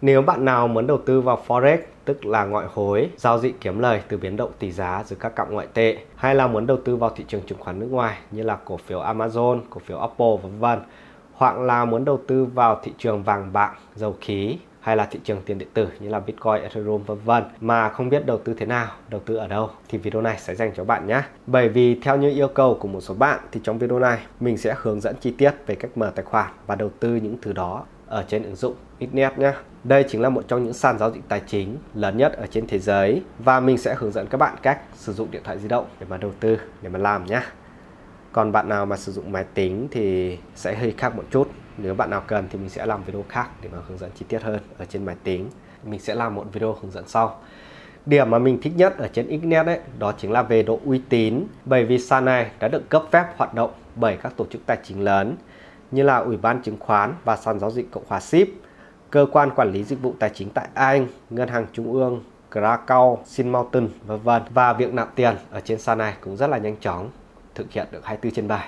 Nếu bạn nào muốn đầu tư vào Forex, tức là ngoại hối, giao dịch kiếm lời từ biến động tỷ giá giữa các cặp ngoại tệ, hay là muốn đầu tư vào thị trường chứng khoán nước ngoài như là cổ phiếu Amazon, cổ phiếu Apple v.v., hoặc là muốn đầu tư vào thị trường vàng bạc, dầu khí, hay là thị trường tiền điện tử như là Bitcoin, Ethereum v.v. mà không biết đầu tư thế nào, đầu tư ở đâu, thì video này sẽ dành cho bạn nhé. Bởi vì theo như yêu cầu của một số bạn thì trong video này mình sẽ hướng dẫn chi tiết về cách mở tài khoản và đầu tư những thứ đó ở trên ứng dụng Exness nhé. Đây chính là một trong những sàn giao dịch tài chính lớn nhất ở trên thế giới và mình sẽ hướng dẫn các bạn cách sử dụng điện thoại di động để mà đầu tư, để mà làm nhé. Còn bạn nào mà sử dụng máy tính thì sẽ hơi khác một chút. Nếu bạn nào cần thì mình sẽ làm video khác để mà hướng dẫn chi tiết hơn ở trên máy tính. Mình sẽ làm một video hướng dẫn sau. Điểm mà mình thích nhất ở trên Exness ấy, đó chính là về độ uy tín. Bởi vì sàn này đã được cấp phép hoạt động bởi các tổ chức tài chính lớn như là Ủy ban Chứng khoán và Sàn Giao dịch Cộng hòa Ship, Cơ quan Quản lý Dịch vụ Tài chính tại Anh, Ngân hàng Trung ương Krakow, Shin Mountain v.v. Và việc nạp tiền ở trên sàn này cũng rất là nhanh chóng, thực hiện được 24/7,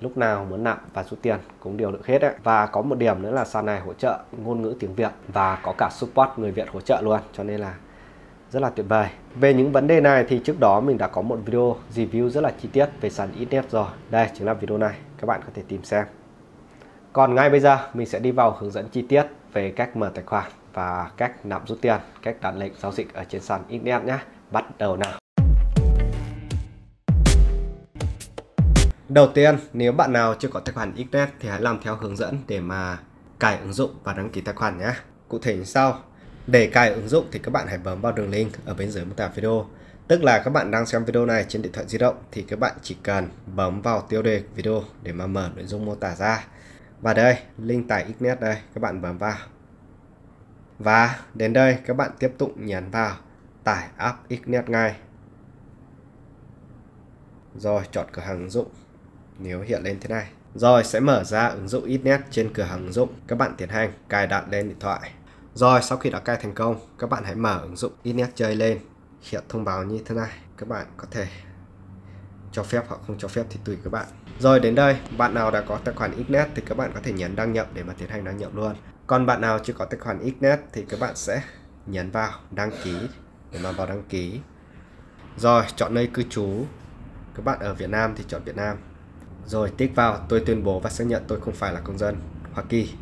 lúc nào muốn nạp và rút tiền cũng đều được hết đấy. Và có một điểm nữa là sàn này hỗ trợ ngôn ngữ tiếng Việt và có cả support người Việt hỗ trợ luôn, cho nên là rất là tuyệt vời. Về những vấn đề này thì trước đó mình đã có một video review rất là chi tiết về sàn Exness rồi, đây chính là video này, các bạn có thể tìm xem. Còn ngay bây giờ mình sẽ đi vào hướng dẫn chi tiết về cách mở tài khoản và cách nạp rút tiền, cách đặt lệnh giao dịch ở trên sàn Exness nhé. Bắt đầu nào. Đầu tiên, nếu bạn nào chưa có tài khoản Exness thì hãy làm theo hướng dẫn để mà cài ứng dụng và đăng ký tài khoản nhé. Cụ thể như sau. Để cài ứng dụng thì các bạn hãy bấm vào đường link ở bên dưới mô tả video. Tức là các bạn đang xem video này trên điện thoại di động thì các bạn chỉ cần bấm vào tiêu đề video để mà mở nội dung mô tả ra. Và đây, link tải Exness đây, các bạn bấm vào. Và đến đây các bạn tiếp tục nhấn vào tải app Exness ngay. Rồi, chọn cửa hàng ứng dụng. Nếu hiện lên thế này, rồi sẽ mở ra ứng dụng Exness trên cửa hàng ứng dụng. Các bạn tiến hành cài đặt lên điện thoại. Rồi sau khi đã cài thành công, các bạn hãy mở ứng dụng Exness chơi lên. Hiện thông báo như thế này, các bạn có thể cho phép hoặc không cho phép thì tùy các bạn. Rồi đến đây, bạn nào đã có tài khoản Exness thì các bạn có thể nhấn đăng nhập để mà tiến hành đăng nhập luôn. Còn bạn nào chưa có tài khoản Exness thì các bạn sẽ nhấn vào đăng ký để mà vào đăng ký. Rồi chọn nơi cư trú. Các bạn ở Việt Nam thì chọn Việt Nam. Rồi tích vào tôi tuyên bố và xác nhận tôi không phải là công dân Hoa Kỳ.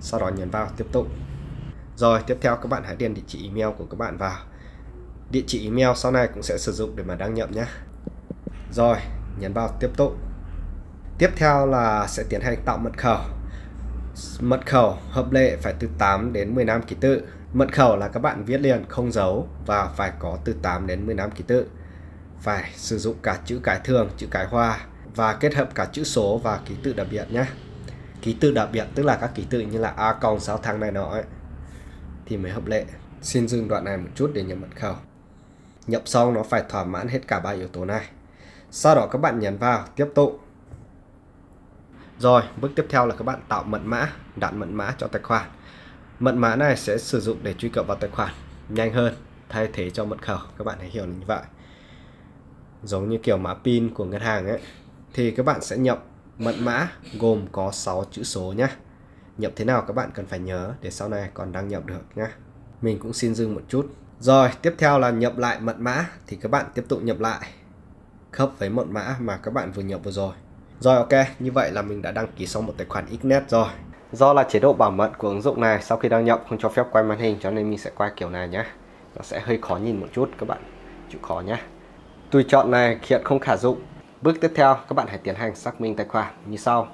Sau đó nhấn vào tiếp tục. Rồi tiếp theo các bạn hãy điền địa chỉ email của các bạn vào. Địa chỉ email sau này cũng sẽ sử dụng để mà đăng nhập nhé. Rồi nhấn vào tiếp tục. Tiếp theo là sẽ tiến hành tạo mật khẩu. Mật khẩu hợp lệ phải từ 8 đến 15 ký tự. Mật khẩu là các bạn viết liền không dấu và phải có từ 8 đến 15 ký tự. Phải sử dụng cả chữ cái thường, chữ cái hoa và kết hợp cả chữ số và ký tự đặc biệt nhé. Ký tự đặc biệt tức là các ký tự như là A còng sao thang này nọ ấy, thì mới hợp lệ. Xin dừng đoạn này một chút để nhập mật khẩu. Nhập xong nó phải thỏa mãn hết cả 3 yếu tố này. Sau đó các bạn nhấn vào tiếp tục. Rồi bước tiếp theo là các bạn tạo mật mã, đặt mật mã cho tài khoản. Mật mã này sẽ sử dụng để truy cập vào tài khoản nhanh hơn, thay thế cho mật khẩu. Các bạn hãy hiểu như vậy. Giống như kiểu mã PIN của ngân hàng ấy. Thì các bạn sẽ nhập mật mã gồm có 6 chữ số nhé. Nhập thế nào các bạn cần phải nhớ để sau này còn đăng nhập được nhé. Mình cũng xin dừng một chút. Rồi tiếp theo là nhập lại mật mã. Thì các bạn tiếp tục nhập lại khớp với mật mã mà các bạn vừa nhập vừa rồi. Rồi ok, như vậy là mình đã đăng ký xong một tài khoản Exness rồi. Do là chế độ bảo mật của ứng dụng này sau khi đăng nhập không cho phép quay màn hình, cho nên mình sẽ quay kiểu này nhé. Nó sẽ hơi khó nhìn một chút, các bạn chịu khó nhé. Tùy chọn này hiện không khả dụng. Bước tiếp theo các bạn hãy tiến hành xác minh tài khoản như sau.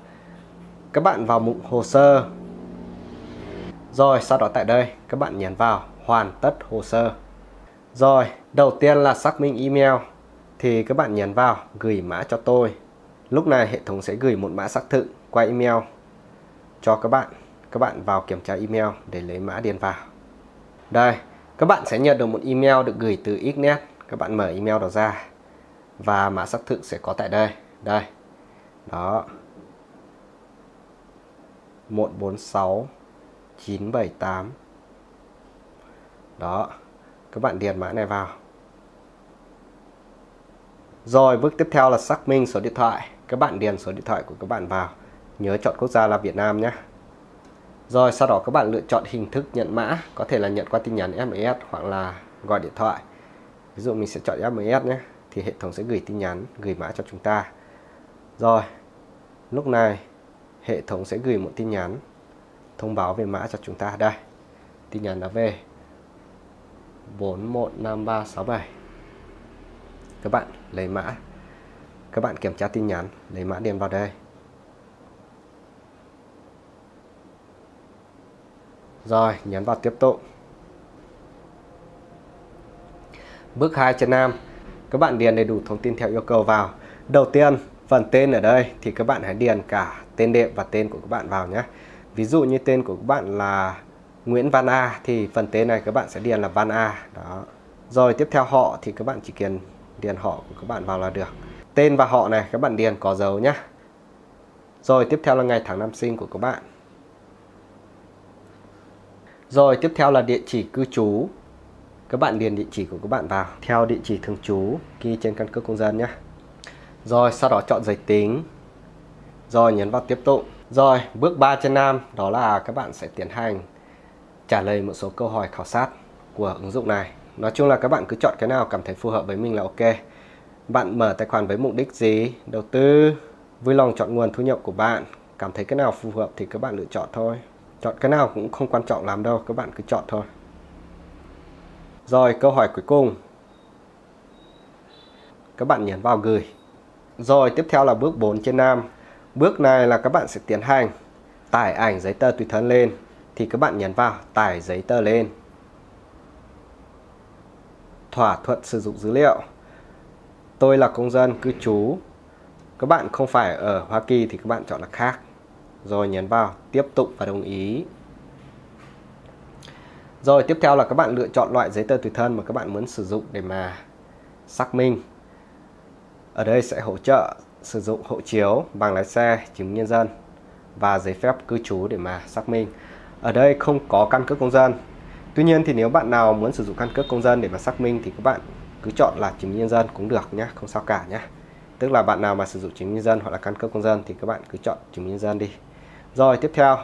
Các bạn vào mục hồ sơ. Rồi sau đó tại đây các bạn nhấn vào hoàn tất hồ sơ. Rồi đầu tiên là xác minh email. Thì các bạn nhấn vào gửi mã cho tôi. Lúc này hệ thống sẽ gửi một mã xác thực qua email cho các bạn. Các bạn vào kiểm tra email để lấy mã điền vào. Đây, các bạn sẽ nhận được một email được gửi từ Exness. Các bạn mở email đó ra. Và mã xác thực sẽ có tại đây. Đây. Đó. 146978. Đó. Các bạn điền mã này vào. Rồi bước tiếp theo là xác minh số điện thoại. Các bạn điền số điện thoại của các bạn vào. Nhớ chọn quốc gia là Việt Nam nhé. Rồi sau đó các bạn lựa chọn hình thức nhận mã, có thể là nhận qua tin nhắn SMS hoặc là gọi điện thoại. Ví dụ mình sẽ chọn SMS nhé, thì hệ thống sẽ gửi tin nhắn, gửi mã cho chúng ta. Rồi, lúc này hệ thống sẽ gửi một tin nhắn thông báo về mã cho chúng ta. Đây, tin nhắn đã về 415367. Các bạn lấy mã, các bạn kiểm tra tin nhắn, lấy mã điền vào đây. Rồi, nhấn vào tiếp tục. Bước 2/5, các bạn điền đầy đủ thông tin theo yêu cầu vào. Đầu tiên, phần tên ở đây thì các bạn hãy điền cả tên đệm và tên của các bạn vào nhé. Ví dụ như tên của các bạn là Nguyễn Văn A thì phần tên này các bạn sẽ điền là Văn A. Đó. Rồi tiếp theo họ thì các bạn chỉ cần điền họ của các bạn vào là được. Tên và họ này các bạn điền có dấu nhé. Rồi tiếp theo là ngày tháng năm sinh của các bạn. Rồi tiếp theo là địa chỉ cư trú. Các bạn điền địa chỉ của các bạn vào theo địa chỉ thường trú ghi trên căn cước công dân nhé. Rồi sau đó chọn giới tính. Rồi nhấn vào tiếp tục. Rồi bước 3/5 đó là các bạn sẽ tiến hành trả lời một số câu hỏi khảo sát của ứng dụng này. Nói chung là các bạn cứ chọn cái nào cảm thấy phù hợp với mình là ok. Bạn mở tài khoản với mục đích gì? Đầu tư? Vui lòng chọn nguồn thu nhập của bạn. Cảm thấy cái nào phù hợp thì các bạn lựa chọn thôi. Chọn cái nào cũng không quan trọng lắm đâu, các bạn cứ chọn thôi. Rồi câu hỏi cuối cùng, các bạn nhấn vào gửi. Rồi tiếp theo là bước 4/5. Bước này là các bạn sẽ tiến hành tải ảnh giấy tờ tùy thân lên. Thì các bạn nhấn vào tải giấy tờ lên. Thỏa thuận sử dụng dữ liệu. Tôi là công dân cư trú. Các bạn không phải ở Hoa Kỳ thì các bạn chọn là khác. Rồi nhấn vào tiếp tục và đồng ý. Rồi tiếp theo là các bạn lựa chọn loại giấy tờ tùy thân mà các bạn muốn sử dụng để mà xác minh. Ở đây sẽ hỗ trợ sử dụng hộ chiếu, bằng lái xe, chứng nhân dân và giấy phép cư trú để mà xác minh. Ở đây không có căn cước công dân. Tuy nhiên thì nếu bạn nào muốn sử dụng căn cước công dân để mà xác minh thì các bạn cứ chọn là chứng nhân dân cũng được nhé, không sao cả nhé. Tức là bạn nào mà sử dụng chứng nhân dân hoặc là căn cước công dân thì các bạn cứ chọn chứng nhân dân đi. Rồi tiếp theo,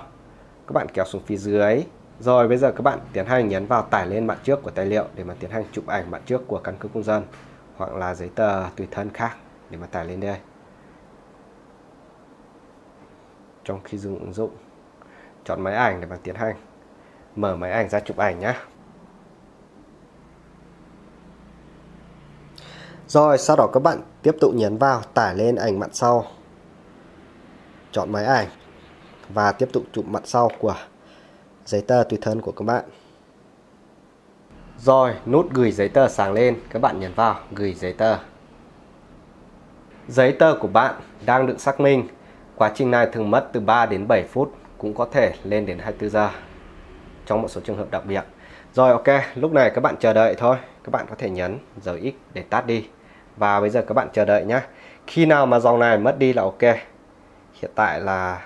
các bạn kéo xuống phía dưới. Rồi bây giờ các bạn tiến hành nhấn vào tải lên bản trước của tài liệu để mà tiến hành chụp ảnh bản trước của căn cước công dân hoặc là giấy tờ tùy thân khác để mà tải lên đây. Trong khi dùng ứng dụng, chọn máy ảnh để mà tiến hành mở máy ảnh ra chụp ảnh nhé. Rồi sau đó các bạn tiếp tục nhấn vào tải lên ảnh mặt sau, chọn máy ảnh và tiếp tục chụp mặt sau của giấy tờ tùy thân của các bạn. Rồi nút gửi giấy tờ sáng lên, các bạn nhấn vào gửi giấy tờ. Giấy tờ của bạn đang được xác minh. Quá trình này thường mất từ 3 đến 7 phút, cũng có thể lên đến 24 giờ trong một số trường hợp đặc biệt. Rồi ok, lúc này các bạn chờ đợi thôi. Các bạn có thể nhấn dấu X để tắt đi. Và bây giờ các bạn chờ đợi nhé. Khi nào mà dòng này mất đi là ok. Hiện tại là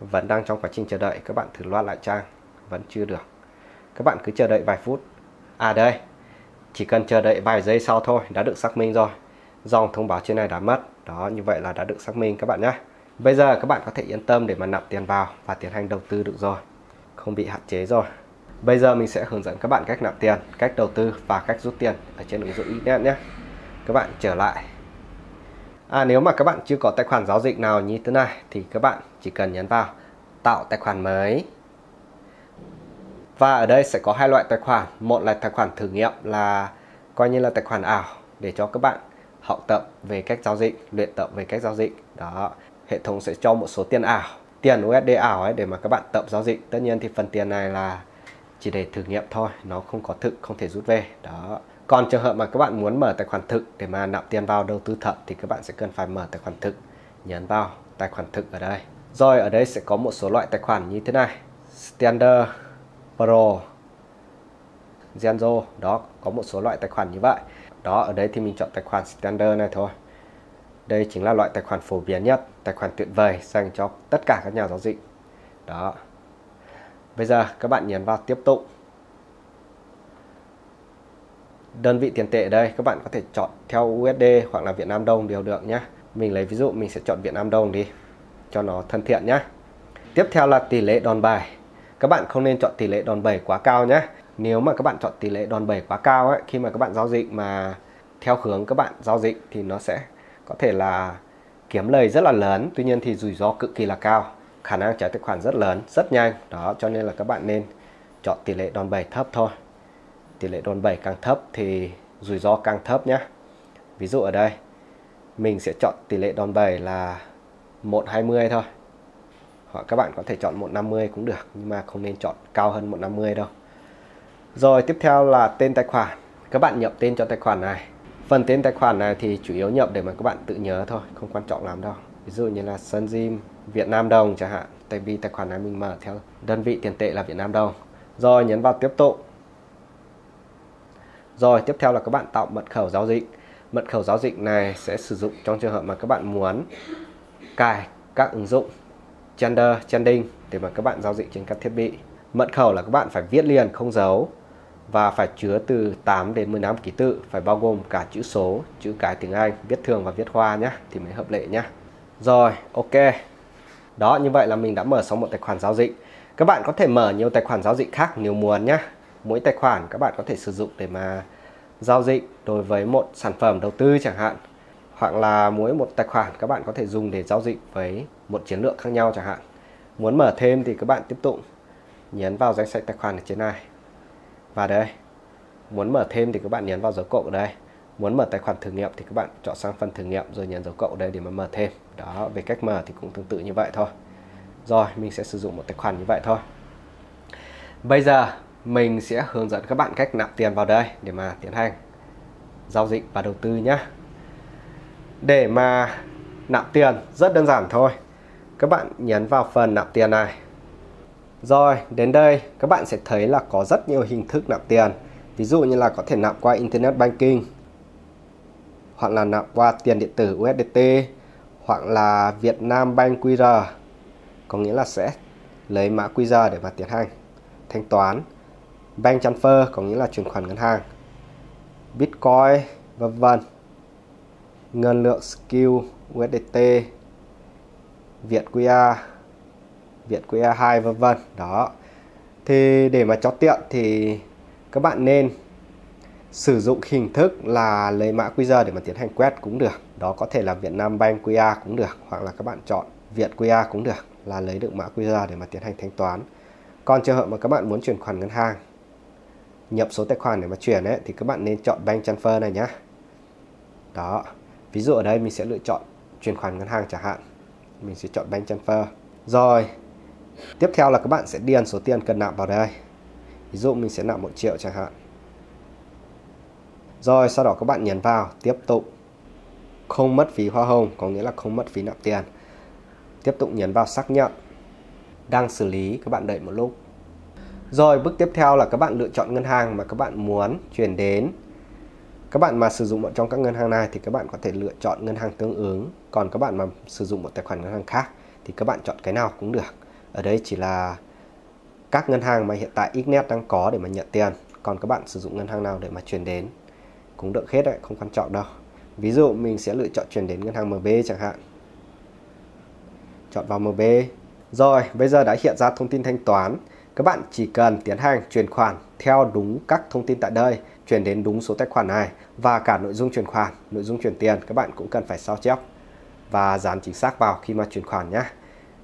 vẫn đang trong quá trình chờ đợi. Các bạn thử load lại trang, vẫn chưa được. Các bạn cứ chờ đợi vài phút. À đây, chỉ cần chờ đợi vài giây sau thôi, đã được xác minh rồi. Dòng thông báo trên này đã mất. Đó, như vậy là đã được xác minh các bạn nhé. Bây giờ các bạn có thể yên tâm để mà nạp tiền vào và tiến hành đầu tư được rồi. Không bị hạn chế rồi. Bây giờ mình sẽ hướng dẫn các bạn cách nạp tiền, cách đầu tư và cách rút tiền ở trên ứng dụng Exness nhé. Các bạn trở lại. Nếu mà các bạn chưa có tài khoản giao dịch nào như thế này thì các bạn chỉ cần nhấn vào tạo tài khoản mới. Và ở đây sẽ có hai loại tài khoản. Một là tài khoản thử nghiệm là coi như là tài khoản ảo để cho các bạn học tập về cách giao dịch, luyện tập về cách giao dịch. Đó, hệ thống sẽ cho một số tiền ảo, tiền USD ảo ấy để mà các bạn tập giao dịch. Tất nhiên thì phần tiền này là chỉ để thử nghiệm thôi, nó không có thực, không thể rút về. Đó. Còn trường hợp mà các bạn muốn mở tài khoản thực để mà nạp tiền vào đầu tư thật thì các bạn sẽ cần phải mở tài khoản thực. Nhấn vào tài khoản thực ở đây. Rồi ở đây sẽ có một số loại tài khoản như thế này. Standard, Pro, Zenzo. Đó, có một số loại tài khoản như vậy. Đó, ở đây thì mình chọn tài khoản Standard này thôi. Đây chính là loại tài khoản phổ biến nhất, tài khoản tuyệt vời dành cho tất cả các nhà giao dịch. Đó. Bây giờ các bạn nhấn vào tiếp tục. Đơn vị tiền tệ ở đây các bạn có thể chọn theo USD hoặc là Việt Nam đồng đều được nhé. Mình lấy ví dụ mình sẽ chọn Việt Nam đồng đi cho nó thân thiện nhé. Tiếp theo là tỷ lệ đòn bài. các bạn không nên chọn tỷ lệ đòn bẩy quá cao nhé. Nếu mà các bạn chọn tỷ lệ đòn bẩy quá cao ấy, khi mà các bạn giao dịch mà theo hướng các bạn giao dịch thì nó sẽ có thể là kiếm lời rất là lớn, tuy nhiên thì rủi ro cực kỳ là cao, khả năng cháy tài khoản rất lớn, rất nhanh đó. Cho nên là các bạn nên chọn tỷ lệ đòn bẩy thấp thôi. Tỷ lệ đòn bẩy càng thấp thì rủi ro càng thấp nhé. Ví dụ ở đây mình sẽ chọn tỷ lệ đòn bẩy là 1,20 thôi, hoặc các bạn có thể chọn 1,50 cũng được, nhưng mà không nên chọn cao hơn 1,50 đâu. Rồi tiếp theo là tên tài khoản. Các bạn nhập tên cho tài khoản này. Phần tên tài khoản này thì chủ yếu nhập để mà các bạn tự nhớ thôi, không quan trọng lắm đâu. Ví dụ như là Sơn Zim Việt Nam đồng chẳng hạn, tại vì tài khoản này mình mở theo đơn vị tiền tệ là Việt Nam đồng. Rồi nhấn vào tiếp tục. Rồi tiếp theo là các bạn tạo mật khẩu giao dịch. Mật khẩu giao dịch này sẽ sử dụng trong trường hợp mà các bạn muốn cài các ứng dụng trading để mà các bạn giao dịch trên các thiết bị. Mật khẩu là các bạn phải viết liền không dấu và phải chứa từ 8 đến 15 ký tự, phải bao gồm cả chữ số, chữ cái tiếng Anh, viết thường và viết hoa nhé, thì mới hợp lệ nhé. Rồi, ok. Đó, như vậy là mình đã mở xong một tài khoản giao dịch. Các bạn có thể mở nhiều tài khoản giao dịch khác nếu muốn nhé. Mỗi tài khoản các bạn có thể sử dụng để mà giao dịch đối với một sản phẩm đầu tư chẳng hạn, hoặc là mỗi một tài khoản các bạn có thể dùng để giao dịch với một chiến lược khác nhau chẳng hạn. Muốn mở thêm thì các bạn tiếp tục nhấn vào danh sách tài khoản ở trên này. Và đây, muốn mở thêm thì các bạn nhấn vào dấu cộng ở đây. Muốn mở tài khoản thử nghiệm thì các bạn chọn sang phần thử nghiệm rồi nhấn dấu cộng ở đây để mà mở thêm. Đó, về cách mở thì cũng tương tự như vậy thôi. Rồi, mình sẽ sử dụng một tài khoản như vậy thôi. Bây giờ mình sẽ hướng dẫn các bạn cách nạp tiền vào đây để mà tiến hành giao dịch và đầu tư nhé. Để mà nạp tiền rất đơn giản thôi. Các bạn nhấn vào phần nạp tiền này. Rồi, đến đây các bạn sẽ thấy là có rất nhiều hình thức nạp tiền. Ví dụ như là có thể nạp qua Internet Banking, hoặc là nạp qua tiền điện tử USDT, hoặc là VietinBank QR, có nghĩa là sẽ lấy mã QR để mà tiến hành thanh toán. Bank Transfer có nghĩa là chuyển khoản ngân hàng. Bitcoin, vân vân. Ngân lượng Skill USDT, VietQR, VietQR2 vân vân. Đó. Thì để mà cho tiện thì các bạn nên sử dụng hình thức là lấy mã QR để mà tiến hành quét cũng được. Đó có thể là VietinBank QR cũng được, hoặc là các bạn chọn VietQR cũng được, là lấy được mã QR để mà tiến hành thanh toán. Còn trường hợp mà các bạn muốn chuyển khoản ngân hàng, nhập số tài khoản để mà chuyển ấy, thì các bạn nên chọn Bank Transfer này nhé. Đó. Ví dụ ở đây mình sẽ lựa chọn chuyển khoản ngân hàng chẳng hạn. Mình sẽ chọn Bank Transfer. Rồi. Tiếp theo là các bạn sẽ điền số tiền cần nạp vào đây. Ví dụ mình sẽ nạp 1 triệu chẳng hạn. Rồi sau đó các bạn nhấn vào tiếp tục. Không mất phí hoa hồng, có nghĩa là không mất phí nạp tiền. Tiếp tục nhấn vào xác nhận. Đang xử lý, các bạn đợi một lúc. Rồi bước tiếp theo là các bạn lựa chọn ngân hàng mà các bạn muốn chuyển đến. Các bạn mà sử dụng một trong các ngân hàng này thì các bạn có thể lựa chọn ngân hàng tương ứng. Còn các bạn mà sử dụng một tài khoản ngân hàng khác thì các bạn chọn cái nào cũng được. Ở đây chỉ là các ngân hàng mà hiện tại Exness đang có để mà nhận tiền. Còn các bạn sử dụng ngân hàng nào để mà chuyển đến cũng được hết đấy, không quan trọng đâu. Ví dụ mình sẽ lựa chọn chuyển đến ngân hàng MB chẳng hạn. Chọn vào MB. Rồi, bây giờ đã hiện ra thông tin thanh toán. Các bạn chỉ cần tiến hành chuyển khoản theo đúng các thông tin tại đây, chuyển đến đúng số tài khoản này và cả nội dung chuyển khoản, nội dung chuyển tiền các bạn cũng cần phải sao chép và dán chính xác vào khi mà chuyển khoản nhé.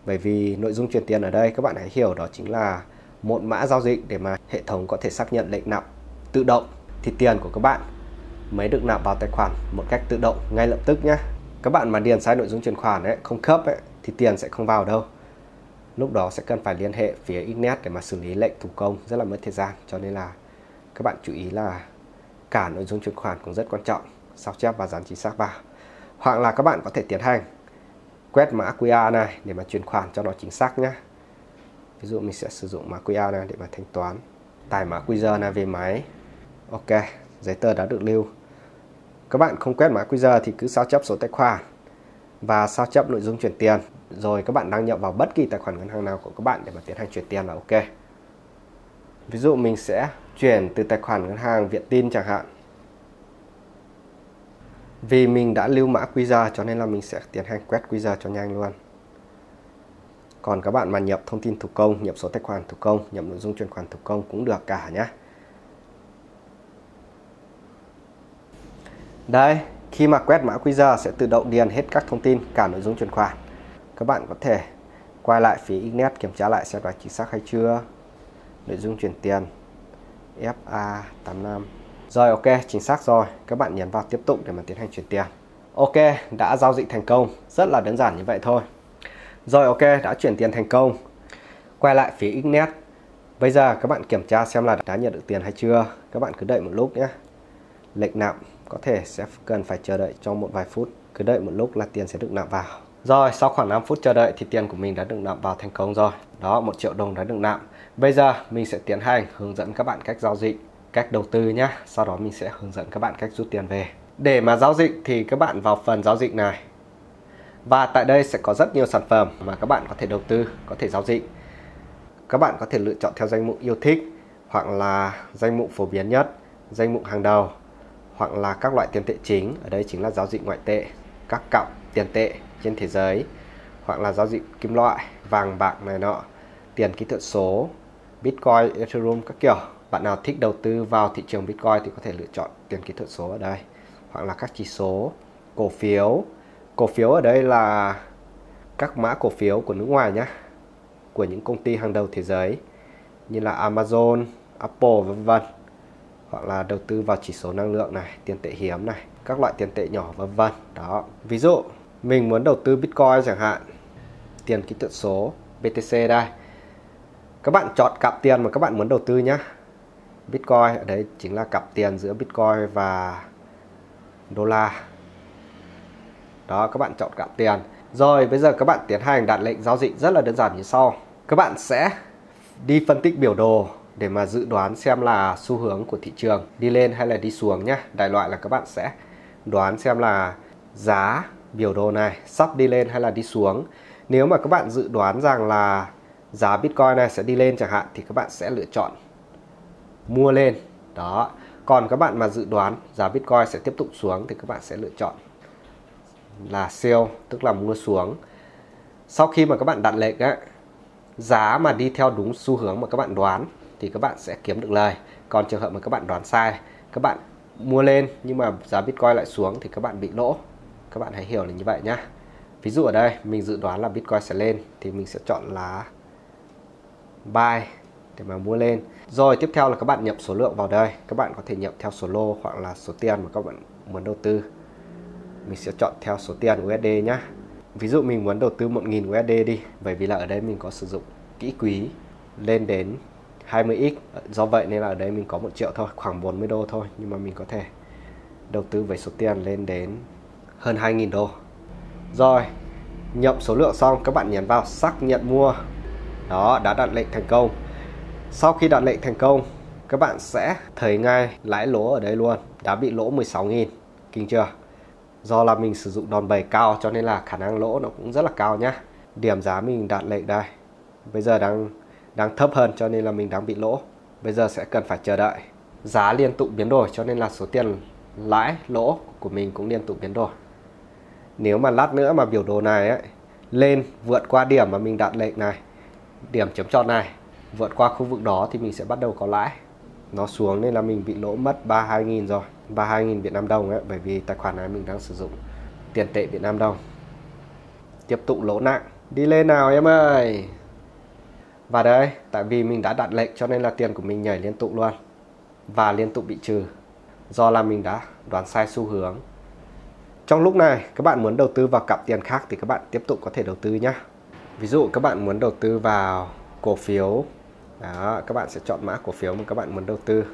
Bởi vì nội dung chuyển tiền ở đây các bạn hãy hiểu đó chính là một mã giao dịch để mà hệ thống có thể xác nhận lệnh nạp tự động thì tiền của các bạn mới được nạp vào tài khoản một cách tự động ngay lập tức nhé. Các bạn mà điền sai nội dung chuyển khoản ấy, không khớp ấy, thì tiền sẽ không vào đâu. Lúc đó sẽ cần phải liên hệ phía Exness để mà xử lý lệnh thủ công, rất là mất thời gian. Cho nên là các bạn chú ý là cả nội dung chuyển khoản cũng rất quan trọng, sao chép và dán chính xác vào. Hoặc là các bạn có thể tiến hành quét mã QR này để mà chuyển khoản cho nó chính xác nhé. Ví dụ mình sẽ sử dụng mã QR này để mà thanh toán, tải mã QR này về máy. Ok, giấy tờ đã được lưu. Các bạn không quét mã QR thì cứ sao chép số tài khoản và sao chép nội dung chuyển tiền. Rồi các bạn đăng nhập vào bất kỳ tài khoản ngân hàng nào của các bạn để mà tiến hành chuyển tiền là ok. Ví dụ mình sẽ chuyển từ tài khoản ngân hàng Vietin chẳng hạn. Vì mình đã lưu mã QR cho nên là mình sẽ tiến hành quét QR cho nhanh luôn. Còn các bạn mà nhập thông tin thủ công, nhập số tài khoản thủ công, nhập nội dung chuyển khoản thủ công cũng được cả nhé. Đây, khi mà quét mã QR sẽ tự động điền hết các thông tin, cả nội dung chuyển khoản. Các bạn có thể quay lại phía Exness kiểm tra lại xem là chính xác hay chưa. Nội dung chuyển tiền FA85. Rồi, ok, chính xác rồi. Các bạn nhấn vào tiếp tục để mà tiến hành chuyển tiền. Ok, đã giao dịch thành công. Rất là đơn giản như vậy thôi. Rồi, ok, đã chuyển tiền thành công. Quay lại phía Exness. Bây giờ các bạn kiểm tra xem là đã nhận được tiền hay chưa. Các bạn cứ đợi một lúc nhé. Lệnh nạp có thể sẽ cần phải chờ đợi trong một vài phút. Cứ đợi một lúc là tiền sẽ được nạp vào. Rồi, sau khoảng 5 phút chờ đợi thì tiền của mình đã được nạp vào thành công rồi. Đó, 1 triệu đồng đã được nạp. Bây giờ mình sẽ tiến hành hướng dẫn các bạn cách giao dịch, cách đầu tư nhé. Sau đó mình sẽ hướng dẫn các bạn cách rút tiền về. Để mà giao dịch thì các bạn vào phần giao dịch này. Và tại đây sẽ có rất nhiều sản phẩm mà các bạn có thể đầu tư, có thể giao dịch. Các bạn có thể lựa chọn theo danh mục yêu thích, hoặc là danh mục phổ biến nhất, danh mục hàng đầu, hoặc là các loại tiền tệ chính, ở đây chính là giao dịch ngoại tệ, các cặp tiền tệ trên thế giới, hoặc là giao dịch kim loại, vàng bạc này nọ, tiền kỹ thuật số, Bitcoin, Ethereum các kiểu. Bạn nào thích đầu tư vào thị trường Bitcoin thì có thể lựa chọn tiền kỹ thuật số ở đây, hoặc là các chỉ số, cổ phiếu. Cổ phiếu ở đây là các mã cổ phiếu của nước ngoài nhé, của những công ty hàng đầu thế giới như là Amazon, Apple vân vân, hoặc là đầu tư vào chỉ số năng lượng này, tiền tệ hiếm này, các loại tiền tệ nhỏ vân vân. Đó, ví dụ mình muốn đầu tư Bitcoin chẳng hạn, tiền kỹ thuật số BTC đây. Các bạn chọn cặp tiền mà các bạn muốn đầu tư nhé. Bitcoin ở đấy chính là cặp tiền giữa Bitcoin và đô la. Đó, các bạn chọn cặp tiền. Rồi, bây giờ các bạn tiến hành đặt lệnh giao dịch rất là đơn giản như sau. Các bạn sẽ đi phân tích biểu đồ để mà dự đoán xem là xu hướng của thị trường đi lên hay là đi xuống nhé. Đại loại là các bạn sẽ đoán xem là giá biểu đồ này sắp đi lên hay là đi xuống. Nếu mà các bạn dự đoán rằng là giá Bitcoin này sẽ đi lên chẳng hạn thì các bạn sẽ lựa chọn mua lên. Đó. Còn các bạn mà dự đoán giá Bitcoin sẽ tiếp tục xuống thì các bạn sẽ lựa chọn là sell, tức là mua xuống. Sau khi mà các bạn đặt lệnh ấy, giá mà đi theo đúng xu hướng mà các bạn đoán thì các bạn sẽ kiếm được lời. Còn trường hợp mà các bạn đoán sai, các bạn mua lên nhưng mà giá Bitcoin lại xuống thì các bạn bị lỗ. Các bạn hãy hiểu là như vậy nhé. Ví dụ ở đây mình dự đoán là Bitcoin sẽ lên thì mình sẽ chọn là buy để mà mua lên. Rồi tiếp theo là các bạn nhập số lượng vào đây. Các bạn có thể nhập theo số lô hoặc là số tiền mà các bạn muốn đầu tư. Mình sẽ chọn theo số tiền USD nhé. Ví dụ mình muốn đầu tư 1.000 USD đi. Bởi vì là ở đây mình có sử dụng kỹ quý lên đến 20x. Do vậy nên là ở đây mình có 1 triệu thôi, khoảng 40 đô thôi. Nhưng mà mình có thể đầu tư với số tiền lên đến hơn 2.000 đô. Rồi, nhập số lượng xong các bạn nhấn vào xác nhận mua. Đó, đã đặt lệnh thành công. Sau khi đặt lệnh thành công, các bạn sẽ thấy ngay lãi lỗ ở đây luôn. Đã bị lỗ 16.000. Kinh chưa? Do là mình sử dụng đòn bẩy cao cho nên là khả năng lỗ nó cũng rất là cao nhá. Điểm giá mình đặt lệnh đây. Bây giờ đang thấp hơn cho nên là mình đang bị lỗ. Bây giờ sẽ cần phải chờ đợi. Giá liên tục biến đổi cho nên là số tiền lãi lỗ của mình cũng liên tục biến đổi. Nếu mà lát nữa mà biểu đồ này ấy, lên vượt qua điểm mà mình đặt lệnh này, điểm chấm tròn này, vượt qua khu vực đó thì mình sẽ bắt đầu có lãi. Nó xuống nên là mình bị lỗ mất 32.000 rồi, 32.000 Việt Nam đồng ấy, bởi vì tài khoản này mình đang sử dụng tiền tệ Việt Nam đồng. Tiếp tục lỗ nặng. Đi lên nào em ơi. Và đây, tại vì mình đã đặt lệnh cho nên là tiền của mình nhảy liên tục luôn và liên tục bị trừ, do là mình đã đoán sai xu hướng. Trong lúc này các bạn muốn đầu tư vào cặp tiền khác thì các bạn tiếp tục có thể đầu tư nhé. Ví dụ các bạn muốn đầu tư vào cổ phiếu. Đó, các bạn sẽ chọn mã cổ phiếu mà các bạn muốn đầu tư.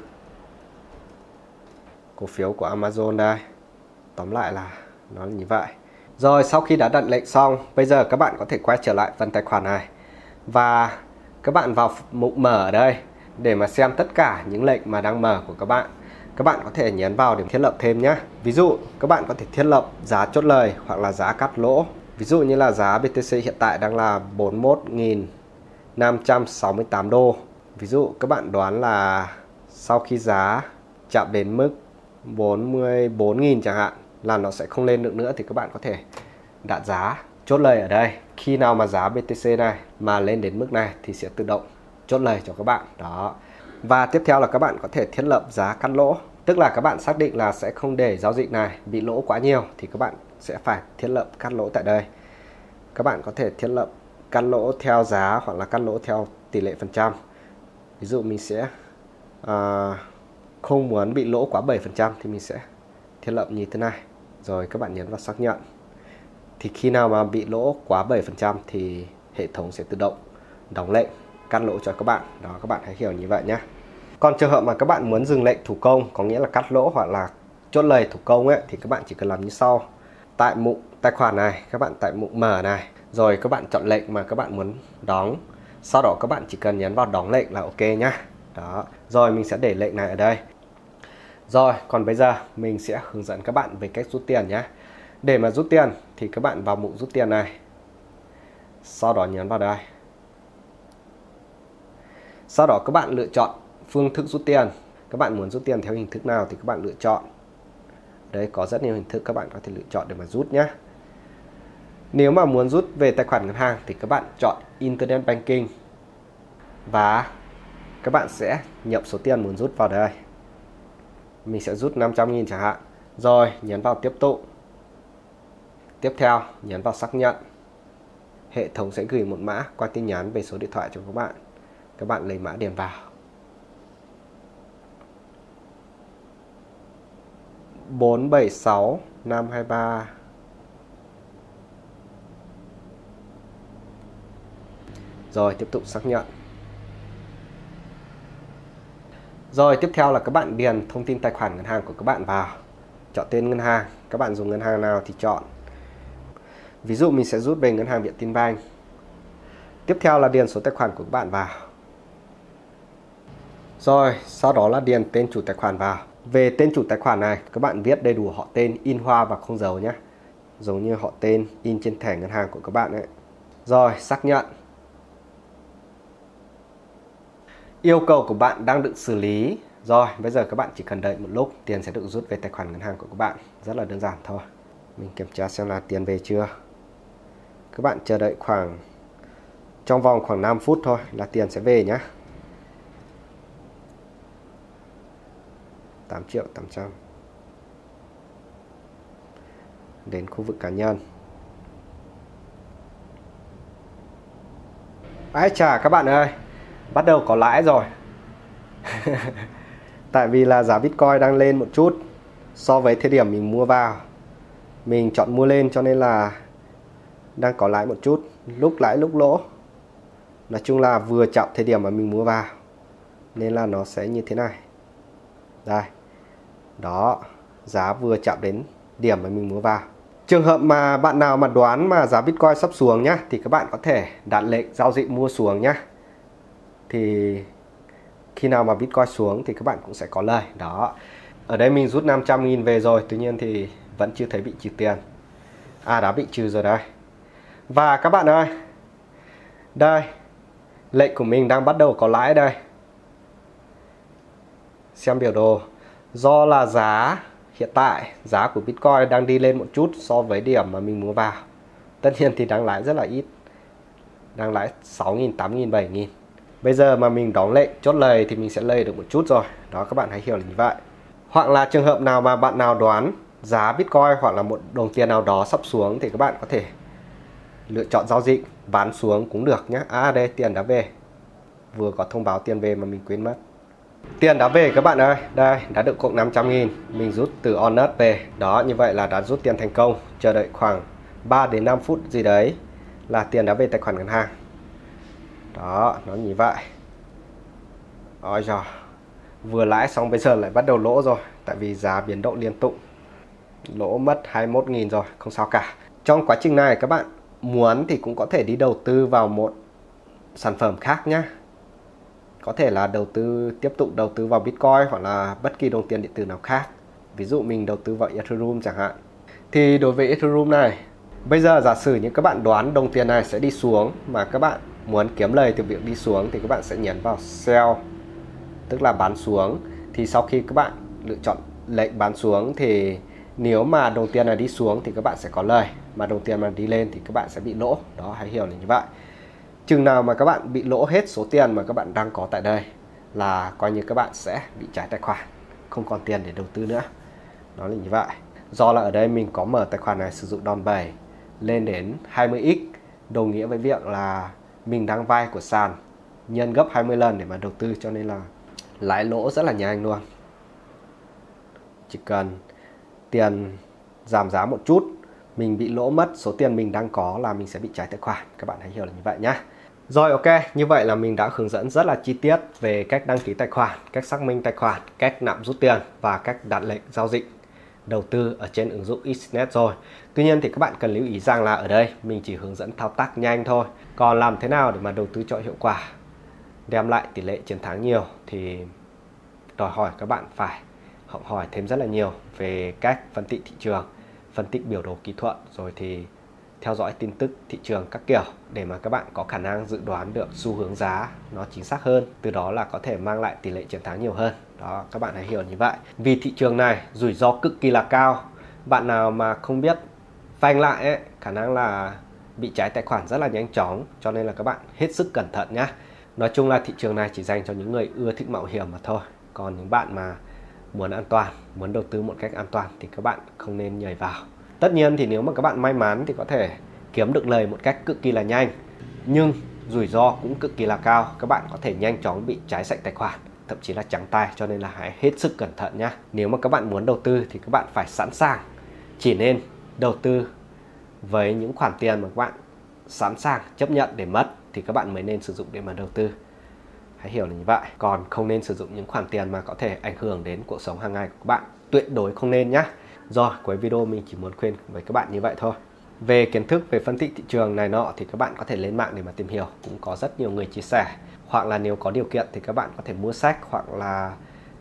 Cổ phiếu của Amazon đây. Tóm lại là nó như vậy. Rồi, sau khi đã đặt lệnh xong, bây giờ các bạn có thể quay trở lại phần tài khoản này. Và các bạn vào mục mở ở đây để mà xem tất cả những lệnh mà đang mở của các bạn. Các bạn có thể nhấn vào để thiết lập thêm nhé. Ví dụ, các bạn có thể thiết lập giá chốt lời hoặc là giá cắt lỗ. Ví dụ như là giá BTC hiện tại đang là 41.568 đô. Ví dụ các bạn đoán là sau khi giá chạm đến mức 44.000 chẳng hạn là nó sẽ không lên được nữa thì các bạn có thể đặt giá Chốt lời ở đây, khi nào mà giá BTC này mà lên đến mức này thì sẽ tự động chốt lời cho các bạn đó. Và tiếp theo là các bạn có thể thiết lập giá cắt lỗ, tức là các bạn xác định là sẽ không để giao dịch này bị lỗ quá nhiều thì các bạn sẽ phải thiết lập cắt lỗ tại đây. Các bạn có thể thiết lập cắt lỗ theo giá hoặc là cắt lỗ theo tỷ lệ phần trăm. Ví dụ mình sẽ không muốn bị lỗ quá 7% thì mình sẽ thiết lập như thế này. Rồi các bạn nhấn vào xác nhận. Thì khi nào mà bị lỗ quá 7% thì hệ thống sẽ tự động đóng lệnh cắt lỗ cho các bạn. Đó, các bạn hãy hiểu như vậy nhé. Còn trường hợp mà các bạn muốn dừng lệnh thủ công, có nghĩa là cắt lỗ hoặc là chốt lời thủ công ấy, thì các bạn chỉ cần làm như sau. Tại mục tài khoản này, các bạn tại mục mở này, rồi các bạn chọn lệnh mà các bạn muốn đóng. Sau đó các bạn chỉ cần nhấn vào đóng lệnh là ok nhá. Đó, rồi mình sẽ để lệnh này ở đây. Rồi, còn bây giờ mình sẽ hướng dẫn các bạn về cách rút tiền nhé. Để mà rút tiền thì các bạn vào mục rút tiền này, sau đó nhấn vào đây. Sau đó các bạn lựa chọn phương thức rút tiền. Các bạn muốn rút tiền theo hình thức nào thì các bạn lựa chọn. Đấy, có rất nhiều hình thức các bạn có thể lựa chọn để mà rút nhé. Nếu mà muốn rút về tài khoản ngân hàng thì các bạn chọn Internet Banking. Và các bạn sẽ nhập số tiền muốn rút vào đây. Mình sẽ rút 500.000 chẳng hạn. Rồi nhấn vào tiếp tục. Tiếp theo nhấn vào xác nhận. Hệ thống sẽ gửi một mã qua tin nhắn về số điện thoại cho các bạn. Các bạn lấy mã điền vào 476523. Rồi tiếp tục xác nhận. Rồi tiếp theo là các bạn điền thông tin tài khoản ngân hàng của các bạn vào. Chọn tên ngân hàng, các bạn dùng ngân hàng nào thì chọn. Ví dụ mình sẽ rút về ngân hàng VietinBank. Tiếp theo là điền số tài khoản của các bạn vào. Rồi sau đó là điền tên chủ tài khoản vào. Về tên chủ tài khoản này các bạn viết đầy đủ họ tên in hoa và không dấu nhé. Giống như họ tên in trên thẻ ngân hàng của các bạn ấy. Rồi xác nhận. Yêu cầu của bạn đang được xử lý. Rồi bây giờ các bạn chỉ cần đợi một lúc, tiền sẽ được rút về tài khoản ngân hàng của các bạn. Rất là đơn giản thôi. Mình kiểm tra xem là tiền về chưa. Các bạn chờ đợi khoảng, trong vòng khoảng 5 phút thôi là tiền sẽ về nhé. 8.800.000. Đến khu vực cá nhân. Ái chà các bạn ơi, bắt đầu có lãi rồi. Tại vì là giá Bitcoin đang lên một chút so với thời điểm mình mua vào. Mình chọn mua lên cho nên là đang có lãi một chút, lúc lãi lúc lỗ. Nói chung là vừa chạm thời điểm mà mình mua vào nên là nó sẽ như thế này. Đây. Đó, giá vừa chạm đến điểm mà mình mua vào. Trường hợp mà bạn nào mà đoán mà giá Bitcoin sắp xuống nhá thì các bạn có thể đặt lệnh giao dịch mua xuống nhá. Thì khi nào mà Bitcoin xuống thì các bạn cũng sẽ có lời. Đó. Ở đây mình rút 500.000 về rồi, tuy nhiên thì vẫn chưa thấy bị trừ tiền. À, đã bị trừ rồi đây. Và các bạn ơi, đây, lệnh của mình đang bắt đầu có lãi đây. Xem biểu đồ. Do là giá hiện tại, giá của Bitcoin đang đi lên một chút so với điểm mà mình mua vào. Tất nhiên thì đang lãi rất là ít. Đang lãi 6.000, 8.000, 7.000. Bây giờ mà mình đóng lệnh chốt lời thì mình sẽ lời được một chút rồi. Đó, các bạn hãy hiểu là như vậy. Hoặc là trường hợp nào mà bạn nào đoán giá Bitcoin hoặc là một đồng tiền nào đó sắp xuống thì các bạn có thể lựa chọn giao dịch bán xuống cũng được nhé. À đây, tiền đã về. Vừa có thông báo tiền về mà mình quên mất. Tiền đã về các bạn ơi. Đây, đã được cộng 500.000. Mình rút từ Onus về. Đó, như vậy là đã rút tiền thành công. Chờ đợi khoảng 3 đến 5 phút gì đấy là tiền đã về tài khoản ngân hàng. Đó, nó như vậy. Ôi giời, vừa lãi xong bây giờ lại bắt đầu lỗ rồi. Tại vì giá biến động liên tục. Lỗ mất 21.000 rồi, không sao cả. Trong quá trình này các bạn muốn thì cũng có thể đi đầu tư vào một sản phẩm khác nhé. Có thể là tiếp tục đầu tư vào Bitcoin hoặc là bất kỳ đồng tiền điện tử nào khác. Ví dụ mình đầu tư vào Ethereum chẳng hạn. Thì đối với Ethereum này, bây giờ giả sử như các bạn đoán đồng tiền này sẽ đi xuống mà các bạn muốn kiếm lời từ việc đi xuống thì các bạn sẽ nhấn vào sell, tức là bán xuống. Thì sau khi các bạn lựa chọn lệnh bán xuống thì Nếu mà đồng tiền này đi xuống thì các bạn sẽ có lời, mà đồng tiền mà đi lên thì các bạn sẽ bị lỗ. Đó, hãy hiểu là như vậy. Chừng nào mà các bạn bị lỗ hết số tiền mà các bạn đang có tại đây là coi như các bạn sẽ bị trái tài khoản, không còn tiền để đầu tư nữa. Nó là như vậy. Do là ở đây mình có mở tài khoản này sử dụng đòn bẩy lên đến 20x, đồng nghĩa với việc là mình đang vay của sàn nhân gấp 20 lần để mà đầu tư, cho nên là lãi lỗ rất là nhanh luôn. Chỉ cần tiền giảm giá một chút, mình bị lỗ mất số tiền mình đang có là mình sẽ bị trái tài khoản. Các bạn hãy hiểu là như vậy nhé. Rồi, ok, như vậy là mình đã hướng dẫn rất là chi tiết về cách đăng ký tài khoản, cách xác minh tài khoản, cách nạp rút tiền và cách đặt lệnh giao dịch đầu tư ở trên ứng dụng Exness rồi. Tuy nhiên thì các bạn cần lưu ý rằng là ở đây mình chỉ hướng dẫn thao tác nhanh thôi. Còn làm thế nào để mà đầu tư cho hiệu quả, đem lại tỷ lệ chiến thắng nhiều thì đòi hỏi các bạn phải học hỏi thêm rất là nhiều về cách phân tích thị trường, phân tích biểu đồ kỹ thuật, rồi thì theo dõi tin tức thị trường các kiểu để mà các bạn có khả năng dự đoán được xu hướng giá nó chính xác hơn, từ đó là có thể mang lại tỷ lệ chiến thắng nhiều hơn. Đó, các bạn hãy hiểu như vậy. Vì thị trường này rủi ro cực kỳ là cao. Bạn nào mà không biết phanh lại ấy, khả năng là bị trái tài khoản rất là nhanh chóng, cho nên là các bạn hết sức cẩn thận nhé. Nói chung là thị trường này chỉ dành cho những người ưa thích mạo hiểm mà thôi. Còn những bạn mà muốn an toàn, muốn đầu tư một cách an toàn thì các bạn không nên nhảy vào. Tất nhiên thì nếu mà các bạn may mắn thì có thể kiếm được lời một cách cực kỳ là nhanh, nhưng rủi ro cũng cực kỳ là cao. Các bạn có thể nhanh chóng bị trái sạch tài khoản, thậm chí là trắng tay, cho nên là hãy hết sức cẩn thận nhé. Nếu mà các bạn muốn đầu tư thì các bạn phải sẵn sàng, chỉ nên đầu tư với những khoản tiền mà các bạn sẵn sàng chấp nhận để mất thì các bạn mới nên sử dụng để mà đầu tư. Hãy hiểu là như vậy. Còn không nên sử dụng những khoản tiền mà có thể ảnh hưởng đến cuộc sống hàng ngày của các bạn, tuyệt đối không nên nhé. Rồi, cuối video mình chỉ muốn khuyên với các bạn như vậy thôi. Về kiến thức về phân tích thị trường này nọ thì các bạn có thể lên mạng để mà tìm hiểu, cũng có rất nhiều người chia sẻ. Hoặc là nếu có điều kiện thì các bạn có thể mua sách hoặc là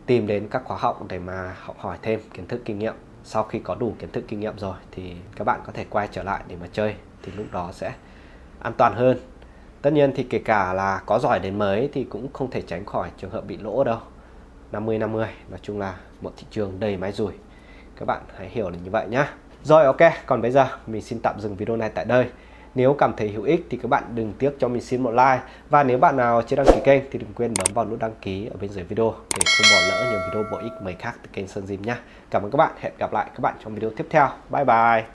tìm đến các khóa học để mà học hỏi thêm kiến thức kinh nghiệm. Sau khi có đủ kiến thức kinh nghiệm rồi thì các bạn có thể quay trở lại để mà chơi, thì lúc đó sẽ an toàn hơn. Tất nhiên thì kể cả là có giỏi đến mấy thì cũng không thể tránh khỏi trường hợp bị lỗ đâu. 50-50, nói chung là một thị trường đầy máy rủi. Các bạn hãy hiểu là như vậy nhé. Rồi, ok, còn bây giờ mình xin tạm dừng video này tại đây. Nếu cảm thấy hữu ích thì các bạn đừng tiếc cho mình xin một like. Và nếu bạn nào chưa đăng ký kênh thì đừng quên bấm vào nút đăng ký ở bên dưới video để không bỏ lỡ nhiều video bổ ích mới khác từ kênh Sơn Zim nhé. Cảm ơn các bạn, hẹn gặp lại các bạn trong video tiếp theo. Bye bye.